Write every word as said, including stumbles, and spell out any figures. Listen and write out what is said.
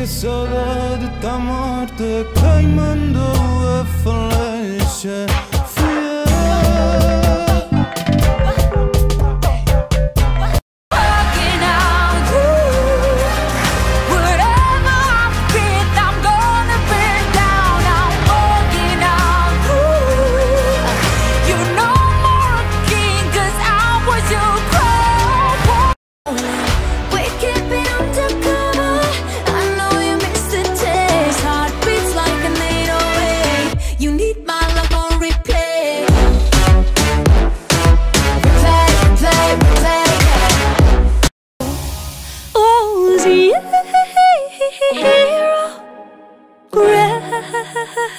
Che solo di ta morte caimando a falesce. Hero.